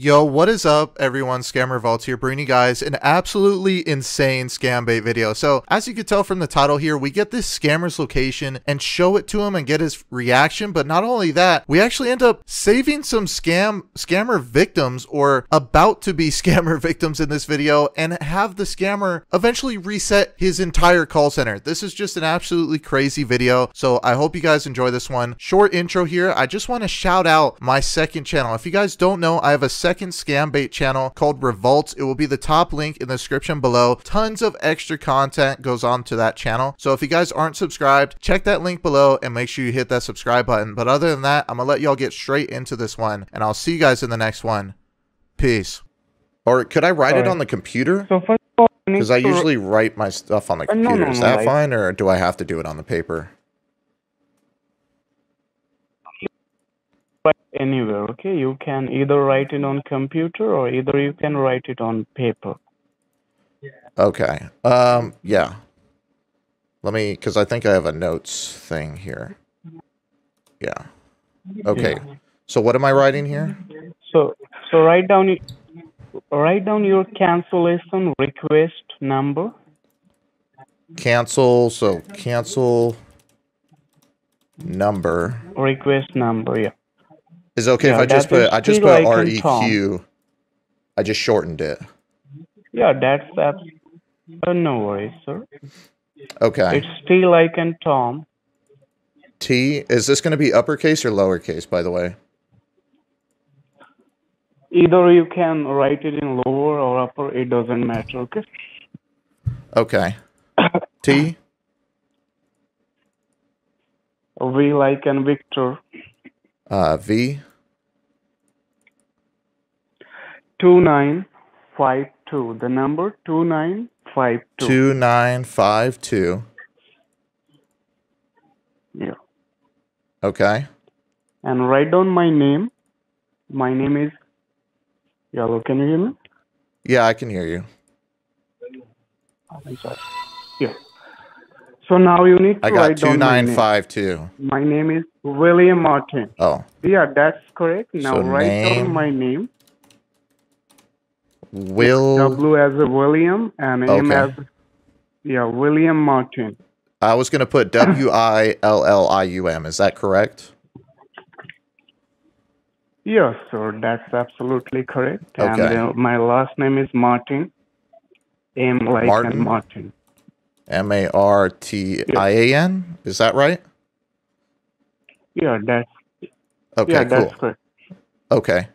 Yo, what is up everyone, Scammer Vaults here, bringing you guys an absolutely insane scam bait video. So as you can tell from the title here, we get this scammer's location and show it to him and get his reaction. But not only that, we actually end up saving some scammer victims, or about to be scammer victims in this video, and have the scammer eventually reset his entire call center. This is just an absolutely crazy video. So I hope you guys enjoy this one. Short intro here. I just want to shout out my second channel. If you guys don't know, I have a second scam bait channel called Revolts. It will be the top link in the description below. Tons of extra content goes on to that channel. So if you guys aren't subscribed, check that link below and make sure you hit that subscribe button. But other than that, I'm gonna let y'all get straight into this one, and I'll see you guys in the next one. Peace. Or could I write it on the computer? So first of all, because I usually write my stuff on the computer. No, is that fine, or do I have to do it on the paper? Anywhere, okay? You can either write it on computer or either you can write it on paper. Yeah. Okay. Yeah. Let me, because I think I have a notes thing here. Yeah. Okay. Yeah. So what am I writing here? So write down your cancellation request number. Cancel. So cancel number. Request number. Yeah. Is it okay if I just put REQ? I just shortened it. Yeah, that's no worries, sir. Okay. It's T like in Tom. T, is this going to be uppercase or lowercase, by the way? Either you can write it in lower or upper, it doesn't matter, okay? Okay. T? V like in Victor. V? 2952. The number 2952. 2952. Yeah. Okay. And write down my name. My name is. Hello, can you hear me? Yeah, I can hear you. I'm sorry. Yeah. So now you need to write down my name. I got 2952. My name is William Martin. Oh. Yeah, that's correct. Now so write down my name. Will. W as a William and M as. Yeah, William Martin. I was going to put Willium. Is that correct? Yes, sir. That's absolutely correct. Okay. And my last name is Martin. M like Martin. Martin. Martin. Is that right? Yeah, that's okay. Yeah, cool. That's correct. Okay.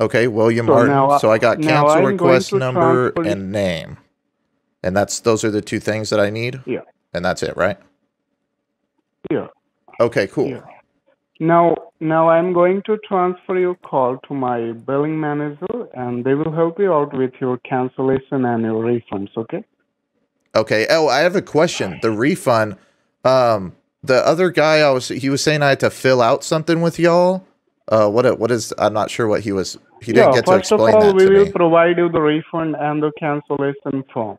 Okay, William Martin. Now, so I got cancel request number and name, and those are the two things that I need. Yeah. And that's it, right? Yeah. Okay. Cool. Yeah. Now I'm going to transfer your call to my billing manager, and they will help you out with your cancellation and your refunds. Okay. Okay. Oh, I have a question. The refund. The other guy, he was saying I had to fill out something with y'all. What is? I'm not sure what he was. He didn't get to explain that to me. First of all, we will provide you the refund and the cancellation form.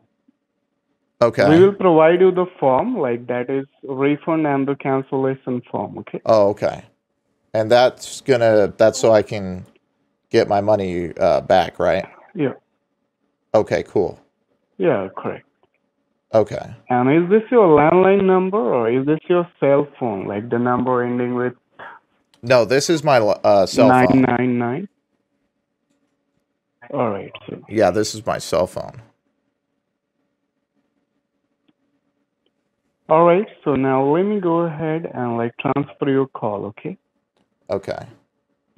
Okay. We will provide you the form, like that is refund and the cancellation form. Okay. Oh, okay. And that's so I can get my money back, right? Yeah. Okay. Cool. Yeah. Correct. Okay. And is this your landline number or is this your cell phone? Like the number ending with? No, this is my cell phone. 999. All right. So. Yeah, this is my cell phone. All right. So now let me go ahead and transfer your call. Okay. Okay.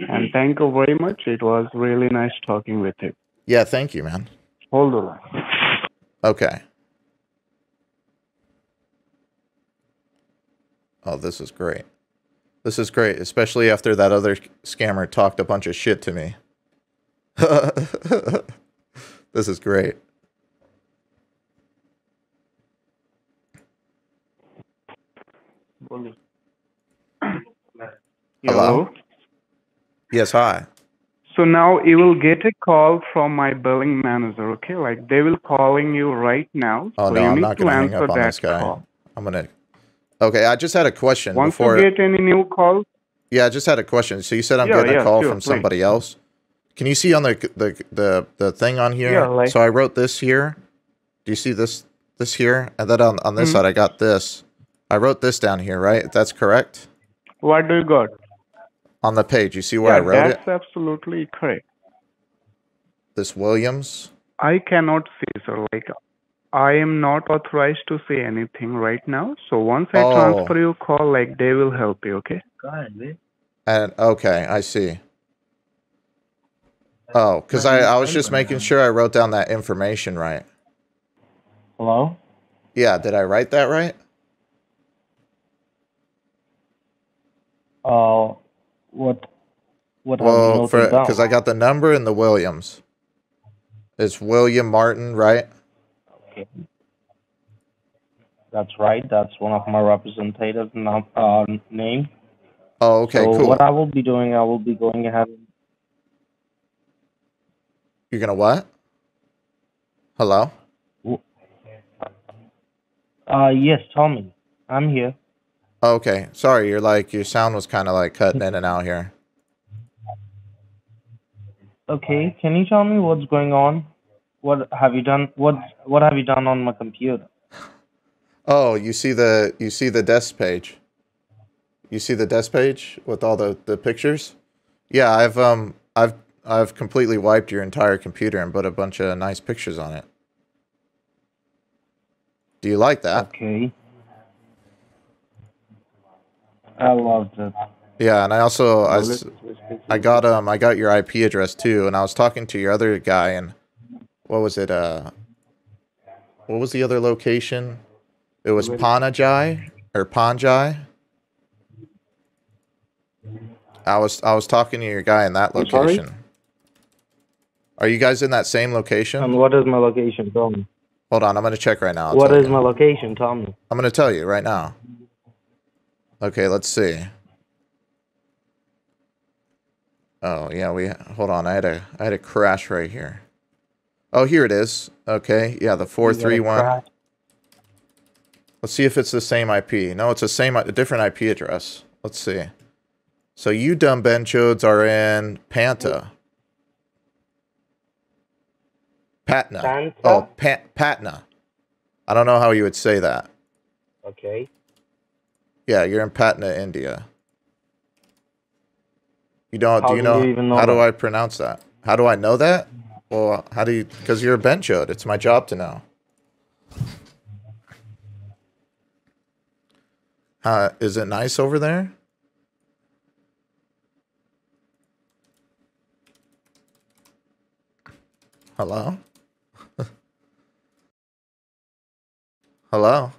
And thank you very much. It was really nice talking with you. Yeah. Thank you, man. Hold the line. Okay. Oh, this is great. This is great, especially after that other scammer talked a bunch of shit to me. This is great. Hello? Yes, hi. So now you will get a call from my billing manager, okay? Like, they will calling you right now. Oh, so no, I'm not going to hang up on this guy. I'm going to... Okay, I just had a question. Once you get any new calls? Yeah, I just had a question. So you said I'm getting a call from somebody else? Can you see on the thing on here? Yeah, like, so I wrote this here. Do you see this here? And then on this side, I got this. I wrote this down here, right? That's correct? What do you got? On the page, you see where I wrote it? That's absolutely correct. This Williams? I cannot see, sir. Like, I am not authorized to say anything right now. So once I transfer you call, like, they will help you, okay? Go ahead, babe. And, okay, I see. Oh, because I was just making sure I wrote down that information right. Hello? Yeah, did I write that right? What well, because I got the number and the Williams. It's William Martin, right? Okay. That's right. That's one of my representatives' name. Oh, okay, so cool. What I will be doing, I will be going ahead. You're going to what? Hello? Yes, Tommy. I'm here. Okay, sorry, you're like, your sound was kind of like cutting in and out here. Okay, can you tell me what's going on? What have you done? What have you done on my computer? Oh, you see the desk page. You see the desk page with all the pictures? Yeah, I've completely wiped your entire computer and put a bunch of nice pictures on it. Do you like that? Okay. I loved it. Yeah, and I also I got your IP address too, and I was talking to your other guy, and what was it? What was the other location? It was Panaji or Panjai. I was talking to your guy in that location. Are you guys in that same location? And what is my location, Tommy? Hold on, I'm gonna check right now. What is my location, Tommy? I'm gonna tell you right now. Okay, let's see. Oh yeah, we hold on. I had a crash right here. Oh, here it is. Okay, yeah, the 431. Let's see if it's the same IP. No, it's the same, a different IP address. Let's see. So you dumb benchodes are in Patna. Oh, Patna. I don't know how you would say that. Okay. Yeah, you're in Patna, India. You don't, do you know how I pronounce that? How do I know that? Well, how do you, because you're a benchode. It's my job to know. Is it nice over there? Hello? Hello?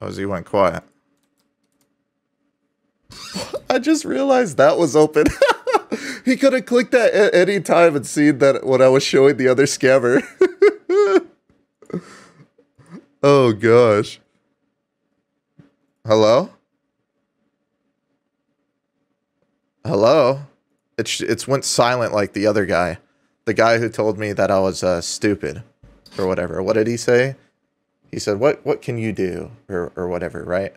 Oh, he went quiet. I just realized that was open. He could have clicked that at any time and seen that when I was showing the other scammer. Oh, gosh. Hello? Hello? It's went silent like the other guy. The guy who told me that I was stupid or whatever. What did he say? He said, what can you do? Or whatever, right?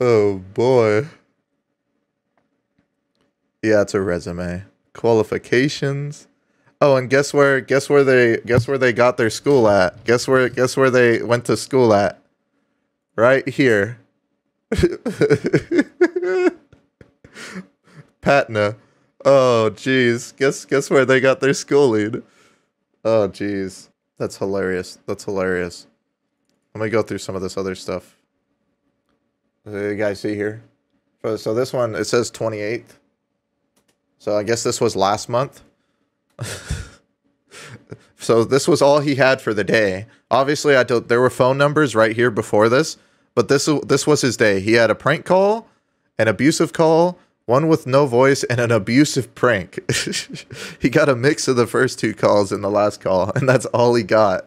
Oh, boy. Yeah, it's a resume. Qualifications. Oh, and guess where they got their school at? Guess where they went to school at? Right here. Patna. Oh, jeez. Guess where they got their schooling? Oh, jeez. That's hilarious. That's hilarious. Let me go through some of this other stuff. You guys see here? So this one, it says 28th. So I guess this was last month. So this was all he had for the day. Obviously, there were phone numbers right here before this, but this was his day. He had a prank call, an abusive call, one with no voice, and an abusive prank. He got a mix of the first two calls in the last call, and that's all he got.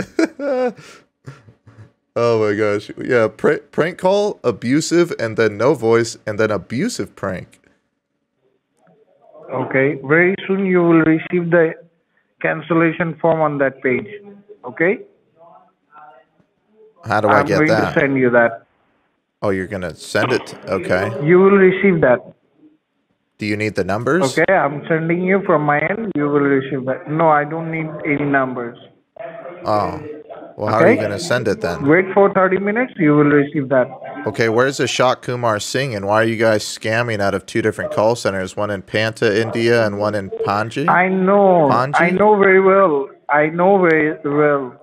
Oh my gosh. Yeah, prank call, abusive, and then no voice, and then abusive prank. Okay, very soon you will receive the cancellation form on that page, okay? How do I get that? I'm going to send you that. Oh, you're going to send it? Okay. You will receive that. Do you need the numbers? Okay, I'm sending you from my end. You will receive that. No, I don't need any numbers. Oh. Well, how are you going to send it then? Wait for 30 minutes. You will receive that. Okay, where's Ashok Kumar Singh, and why are you guys scamming out of two different call centers, one in Panta, India, and one in Panaji? I know. Panaji? I know very well. I know very well.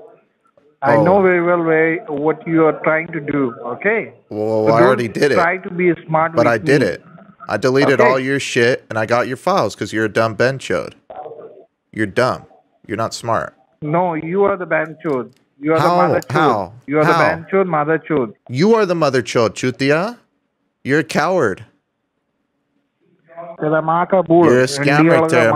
Oh. I know very well what you are trying to do, okay? Well, so I already did it. Try to be smart with me. But I did it. I deleted all your shit, and I got your files because you're a dumb benchode. You're dumb. You're not smart. No, you are the benchode. You are the mother chode. How? You are the benchode, mother chode. You are the mother chode, Chutia. You're a coward. You're a scammer, bitch.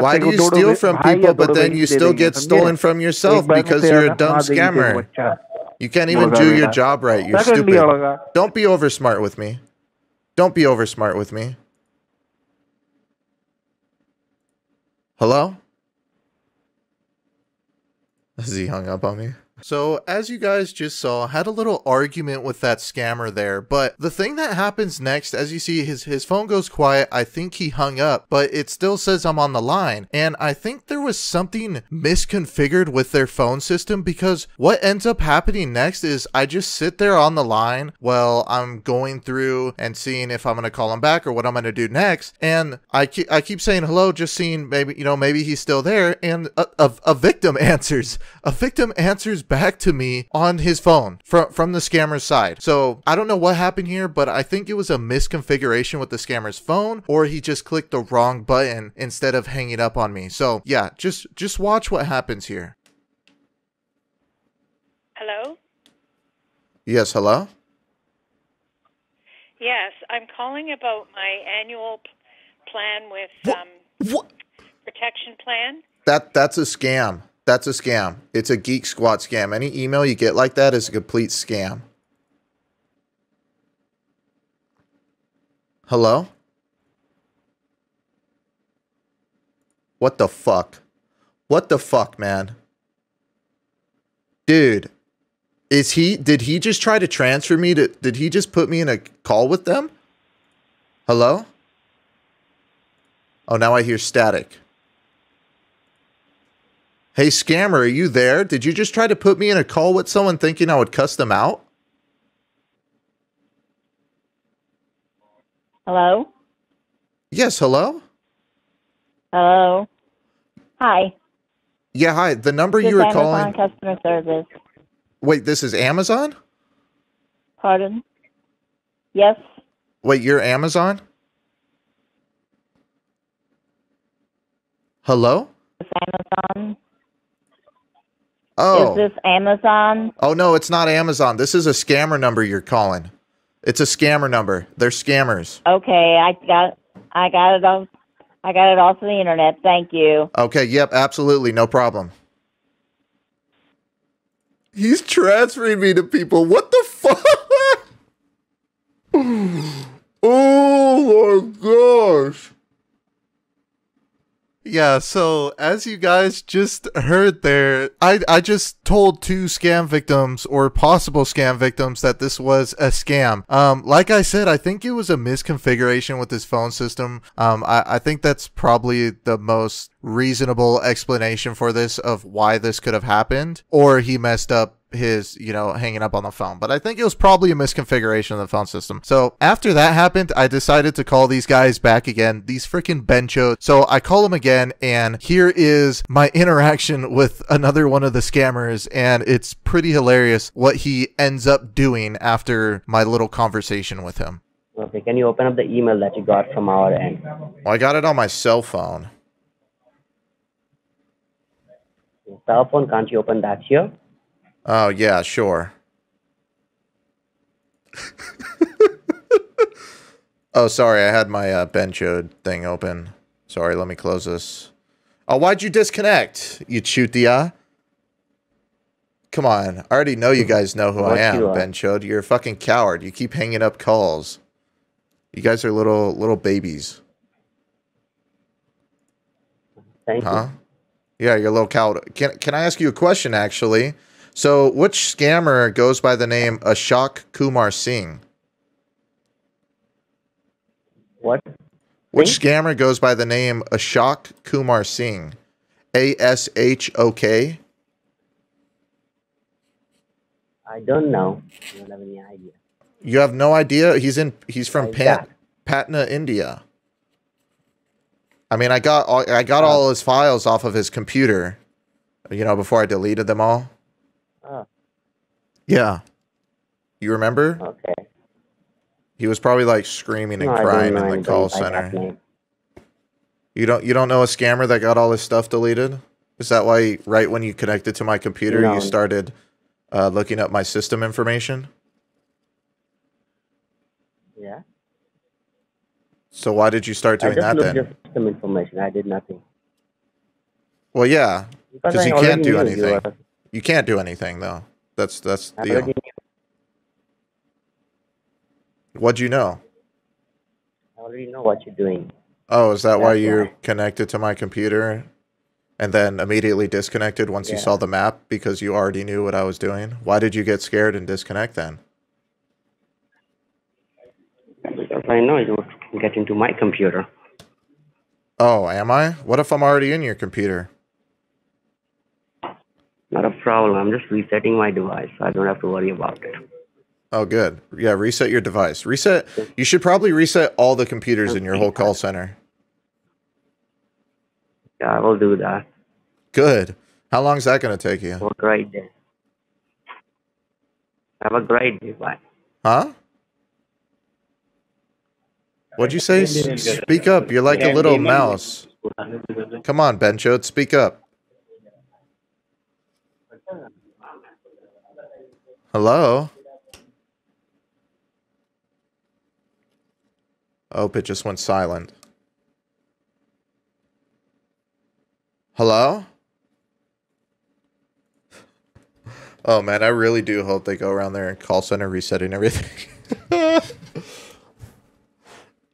Why do you steal from people, but then you still get stolen from yourself because you're a dumb scammer? You can't even do your job right. You're stupid. Don't be over smart with me. Don't be over smart with me. Hello? He hung up on me. So, as you guys just saw, I had a little argument with that scammer there, but the thing that happens next, as you see, his phone goes quiet. I think he hung up, but it still says I'm on the line, and I think there was something misconfigured with their phone system, because what ends up happening next is I just sit there on the line while I'm going through and seeing if I'm going to call him back or what I'm going to do next, and I keep saying hello, just seeing maybe, you know, maybe he's still there, and a victim answers. A victim answers back to me on his phone from the scammer's side. So I don't know what happened here, but I think it was a misconfiguration with the scammer's phone, or he just clicked the wrong button instead of hanging up on me. So yeah, just watch what happens here. Hello? Yes, hello? Yes, I'm calling about my annual plan with protection plan. That's a scam. That's a scam. It's a Geek Squad scam. Any email you get like that is a complete scam. Hello? What the fuck? What the fuck, man? Dude, did he just try to transfer me to, did he just put me in a call with them? Hello? Oh, now I hear static. Hey, scammer, are you there? Did you just try to put me in a call with someone thinking I would cuss them out? Hello? Yes, hello? Hello? Hi. Yeah, hi. The number you were calling... Amazon customer service. Wait, this is Amazon? Pardon? Yes. Wait, you're Amazon? Hello? It's Amazon. Oh. Is this Amazon? Oh, no, it's not Amazon. This is a scammer number you're calling. It's a scammer number. They're scammers. Okay, I got it off. I got it off the internet. Thank you. Okay, yep, absolutely. No problem. He's transferring me to people. What the fuck? Oh, my gosh. Yeah, so as you guys just heard there, I just told two scam victims or possible scam victims that this was a scam. Like I said, I think it was a misconfiguration with his phone system. I think that's probably the most reasonable explanation for this of why this could have happened, or he messed up his, you know, hanging up on the phone, but I think it was probably a misconfiguration of the phone system. So after that happened, I decided to call these guys back again, these freaking benchos. So I call them again, and here is my interaction with another one of the scammers, and it's pretty hilarious what he ends up doing after my little conversation with him. Okay, can you open up the email that you got from our end? Well, I got it on my cell phone. Your cell phone, can't you open that here? Oh, yeah, sure. Oh, sorry, I had my benchode thing open. Sorry, let me close this. Oh, why'd you disconnect, you chutia? Come on, I already know you guys know who I am, benchode. You're a fucking coward. You keep hanging up calls. You guys are little babies. Thank you. Yeah, your locale. Can I ask you a question, actually? So, which scammer goes by the name Ashok Kumar Singh? What? Which scammer goes by the name Ashok Kumar Singh? A-S-H-O-K? I don't know. I don't have any idea. You have no idea? He's from Patna, India. I mean, I got all his files off of his computer, you know, before I deleted them all. Oh. Yeah. You remember? Okay. He was probably like screaming and crying in the call center. You don't know a scammer that got all his stuff deleted? Is that why right when you connected to my computer, you started looking up my system information? Yeah. So why did you start doing that then? I just looked up some information. I did nothing. Well, yeah, because you can't do anything. You can't do anything though. That's the deal. What'd you know? I already know what you're doing. Oh, is that why you connected to my computer and then immediately disconnected once you saw the map because you already knew what I was doing? Why did you get scared and disconnect then? Because I know you would get into my computer. Oh, am I? What if I'm already in your computer? Not a problem. I'm just resetting my device. I don't have to worry about it. Oh, good. Yeah, reset your device. Reset. You should probably reset all the computers in your whole call center. Yeah, I will do that. Good. How long is that going to take you? Have a great day. Have a great day. Bye. Huh? What'd you say? Speak up. You're like a little mouse. Come on, Benchot. Speak up. Hello? Oh, it just went silent. Hello? Oh, man, I really do hope they go around there and call center resetting everything.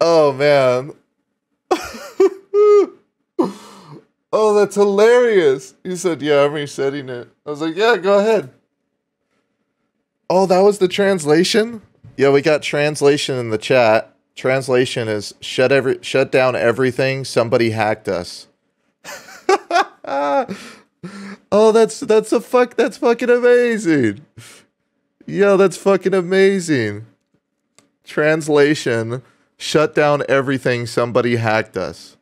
Oh, man. Oh, that's hilarious. He said, yeah, I'm resetting it. I was like, yeah, go ahead. Oh, that was the translation? Yeah, we got translation in the chat. Translation is shut down everything. Somebody hacked us. Oh, that's fucking amazing. Yo, that's fucking amazing. Translation: shut down everything. Somebody hacked us.